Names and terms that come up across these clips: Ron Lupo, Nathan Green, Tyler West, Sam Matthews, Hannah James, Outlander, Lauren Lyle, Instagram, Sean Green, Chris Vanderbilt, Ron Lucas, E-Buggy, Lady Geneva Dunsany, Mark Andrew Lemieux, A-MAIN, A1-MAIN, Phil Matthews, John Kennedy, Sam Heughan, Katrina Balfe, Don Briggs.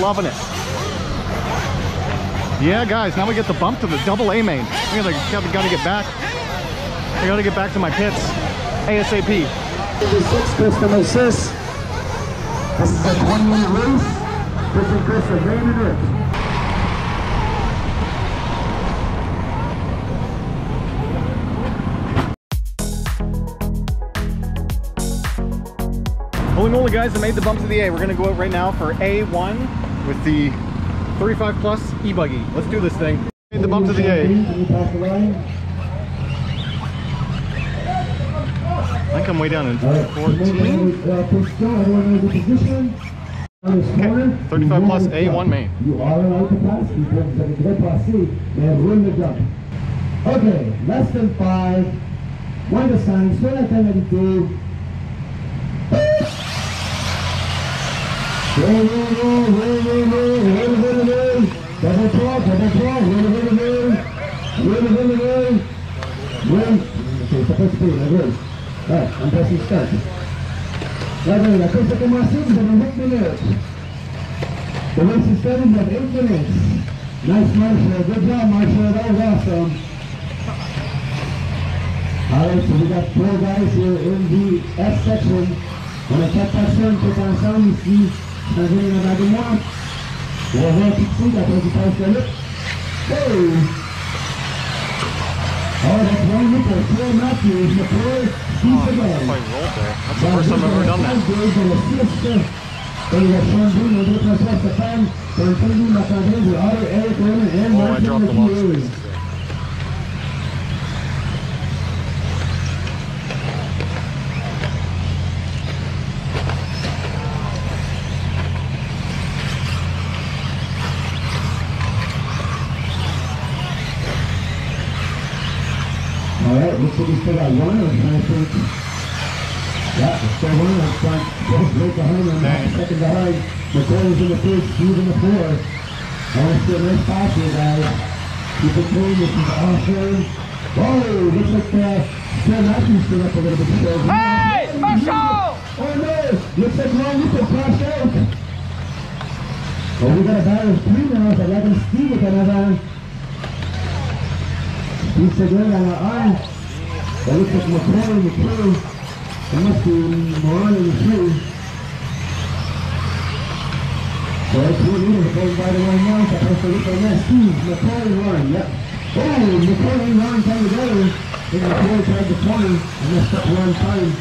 loving it. Yeah, guys, now we get the bump to the double A main. I gotta get back. I gotta get back to my pits ASAP. 36 customer assist. This is a 20-minute race. This is Chris Vanderbilt. Holy moly, guys, I made the bump to the A. We're gonna go out right now for A1 with the 35 plus e-buggy. Let's do this thing. Made the bump to the A. I think I'm way down in 14. Okay, 35 plus A1 main. You are in high capacity, and win the jump. Okay, less than 5, one to sign, straight at 1092. The race is starting at 8 minutes. Nice, Marshall. Good job, Marshall. That was awesome. Alright, so we got 4 guys here in the S section. When I check that turn, put on sound, you see, I'm going to have a more. We're going to see that there's a price on it. Hey! Oh, that's one look at Phil Matthews, the player, he's again. Oh, that's the first time I've ever done that. Oh, I dropped the lobster. Alright, looks like we still got one in front, I think. Yeah, there's still one in front. Just right behind him, second behind. McCoy's in the first, Steve in the fourth. I want to see a nice pass here, guys. Keep it clean, this is awesome. Whoa, looks like Sam Matthews stood up a little bit. So, hey, Marshall! Oh no, looks like Ron Lucas crashed out. Well, we got a battle of 3 now, so I got him Steve with another. He's again on our arm. That looks like McCoy in the 2. It must be Moran in the 3. So that's 2 meters going by the right now. So that's a look at that. Steve, McCoy and Moran, yep. Oh, McCoy and Moran tied together. And McCoy tried the 20 and messed up one time.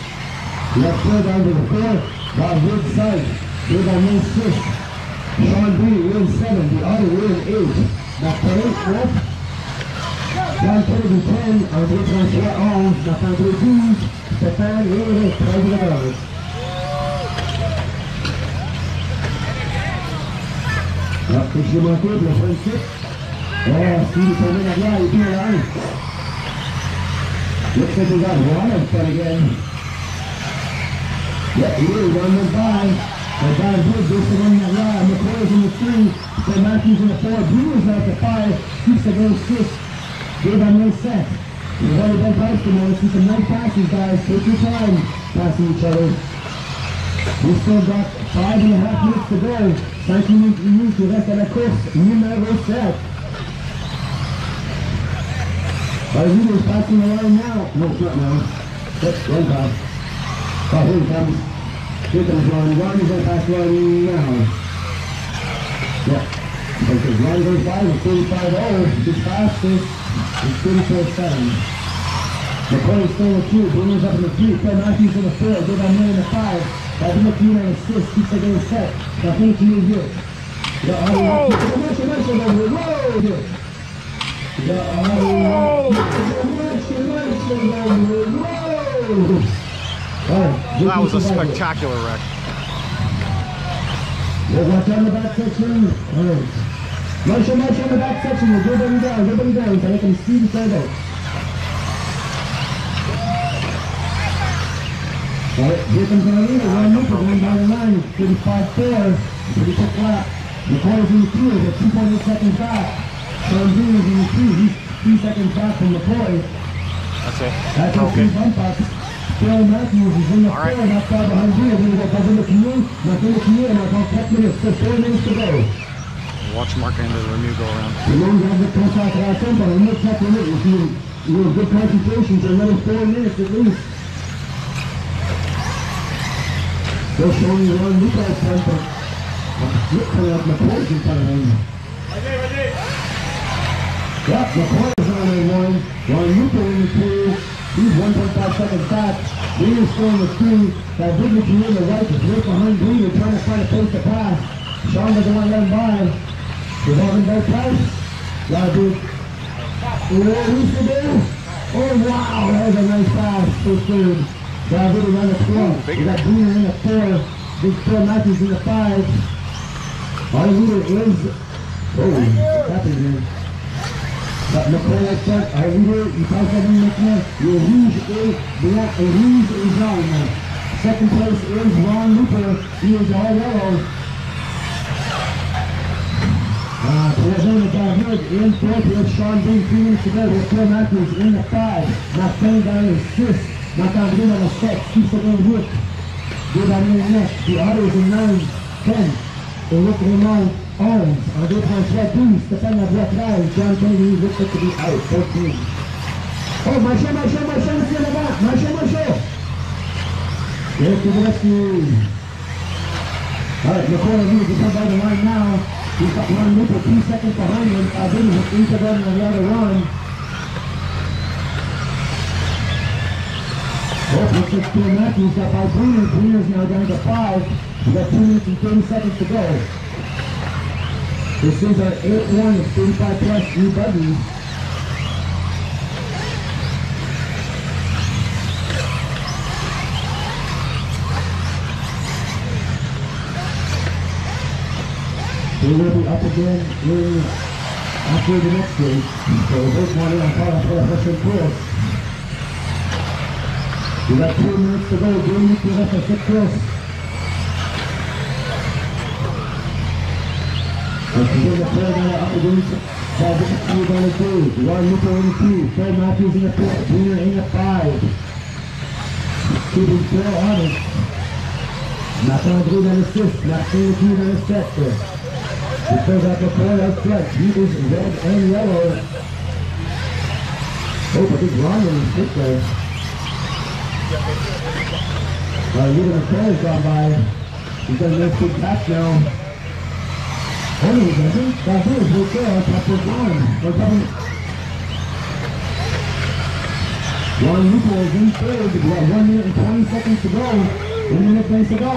We got 4 down to the 4. Bob Wood's side. We're by main 6. Sean B, win 7. The other win 8. McCoy, 4. Down to the 10, our big ones here on the front of the 2, Stefan, Lewis, President of Brothers. Up to Shimaku, the front 6. Oh, Steve coming up now, you do it on. Looks like we got one in front again. Yeah, he is, one went by. But Don Briggs is coming up now, McCoy's in the 3, St. Matthews in the 4, Brew is at the 5, Keeps against 6. Give on this set. We've already been past them all. Let's see some nice passes, guys. Take your time passing each other. We've still got 5.5 minutes to go. 19 minutes to use the rest of the course. Numero set. Our leader's passing the line now. No, it's not now. That's one pass. Oh, here he comes. Here comes Ron. Ron is going to pass the line now. Yep. Because Ron goes by with 35-0. Just passes. It's 34-7. McCoy is still in the 2. Bruno's up in the 3. Phil Matthews in the 4. Good on in the 5. That's McCoy on assist. Keeps the game set. Now thank you here. The that was a spectacular wreck. We'll watch on the back section. All right. Marshall on the back section, we'll go them down, so I can see the side out. Alright, here comes our leader, Ron Lucas going down the line, 35-4, pretty quick lap. McCoy's in the 2, he's at 2.8 seconds back. Sean Green is in the 2, he's 3 seconds back from McCoy. That's it. That's a big bump up. 35-4, All right. Watch Mark Andrew Lemieux go around. You have good concentrations, another 4 minutes at least. They're showing you one Lucas time, but McCoy's in front of him. Yep, McCoy's on a one. Ron Lupo in the two. He's 1.5 seconds back. Green is still in the two. That big McCoy in the right is right behind Green. They're trying to face the pass. Sean doesn't want to let him by. They're having no price. Gotta do oh, wow, that was a nice pass for third. That would have run a 12. We got Greener in the 4. Big Phil Matthews in the 5. Our leader is... Oh, what happened here? But McCoy like that, our leader, you pass that in McCoy. Your Rouge is... Black, Rouge is on. Second place is Ron Lupo. He is all yellow. Arizona down here in fourth with Sean Dean 3 minutes to go with Phil Matthews in the 5. Martin down in the 6. Martin Green on the 6. Keeps it in work. Good on the next. The auto is in 9, 10. They look in 9 arms. On the good Francois Dean, Stefan on the left line. John Kennedy looks like to be out. 14. Oh, Marshall is in the back. Marshall. There's the rescue. Alright, McCoy needs to come by the line now. He's got Ron Lupo 2 seconds behind him. I believe it's each of them on the other run. Oh, looks like Phil Matthews got by Greener. Greener's now down to 5. We got 2 minutes and 30 seconds to go. This is our 8-1 of 35 plus new buggies. They will be up again after the next game. So we're both wanting to follow for a first and fourth. We got 2 minutes to go. Green Lupo left a good cross. Let's begin the third and up against Bobby down the 2. Ron Lupo in the 2. Phil Matthews in the 4. Greener in the 5. Keeping Phil honest. Nathan Green on the 6th. Nathan Green on the 7th. He throws out the play of flex. He is red and yellow. Oh, but he's wrong in the stick there. Even the player's gone by. He's got a nice big pass now. Oh, he doesn't. That is right there. That's what's wrong. Ron Lupo is in third. We've got 1 minute and 20 seconds to go. 1 minute and 20 seconds to go.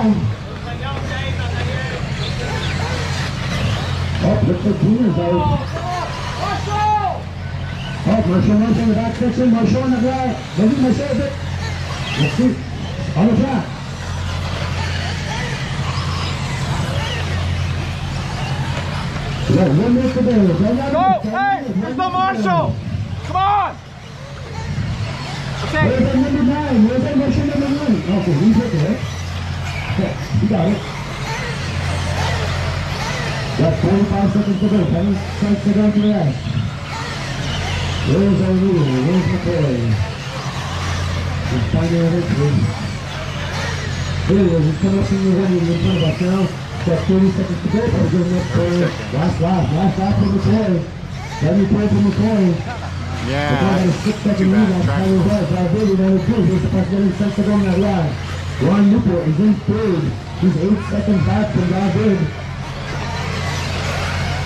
Oh, looks like Greener's out. Oh, Marshall in the back section. Marshall on the ground. Maybe Marshall is it. Let's see. On the track. We got 1 minute to go. Go! Hey! There's no Marshall! Come on! Okay. Where's that number 9? Where's that Marshall number 9? Okay, he's right there. Okay, you got it. Got 45 seconds to go. Penny strikes it down to the left. There's our leader. There's McCoy. He's finding a victory. There he is. He's coming up in the running in front of us now. Got 30 seconds to go. But we're going up for last for McCoy. Heavy play for McCoy. Yeah. McCoy had a 6-second lead off Tyler West. Our baby now is good. Here's the pass getting sent to go on that line. Ron Lupo is in third. He's 8 seconds back from our bid.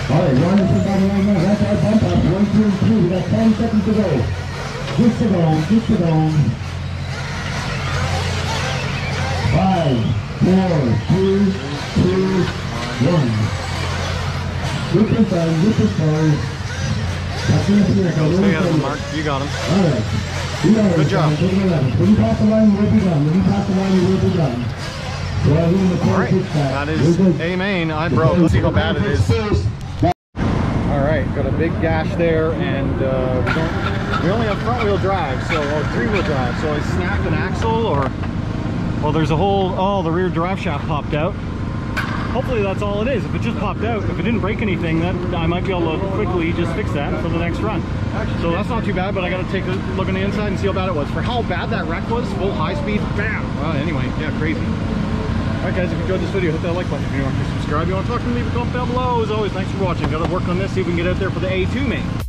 Alright, Ron is in by the line now. That's our bump up. 1, 2, 3. We got 10 seconds to go. Just to go. 5, 4, 3, 2, 1. Good time. Stay at him, Mark. You got him. Alright. Good job. When you pass the line, we'll be done. Alright, that is A-Main. I broke. Let's see how bad it is. Alright, got a big gash there, and we only have front-wheel drive, so, or three-wheel drive, so I snapped an axle, or, well, there's a whole, oh, the rear drive shaft popped out. hopefully that's all it is. If it just popped out, if it didn't break anything, then I might be able to quickly just fix that for the next run. So that's not too bad, but I gotta take a look on the inside and see how bad it was. For how bad that wreck was, full high speed, bam! Well, anyway, yeah, crazy. Alright guys, if you enjoyed this video, hit that like button. If you want to subscribe, you want to talk to me, leave a comment down below. As always, thanks for watching. Gotta work on this, see if we can get out there for the A1-MAIN.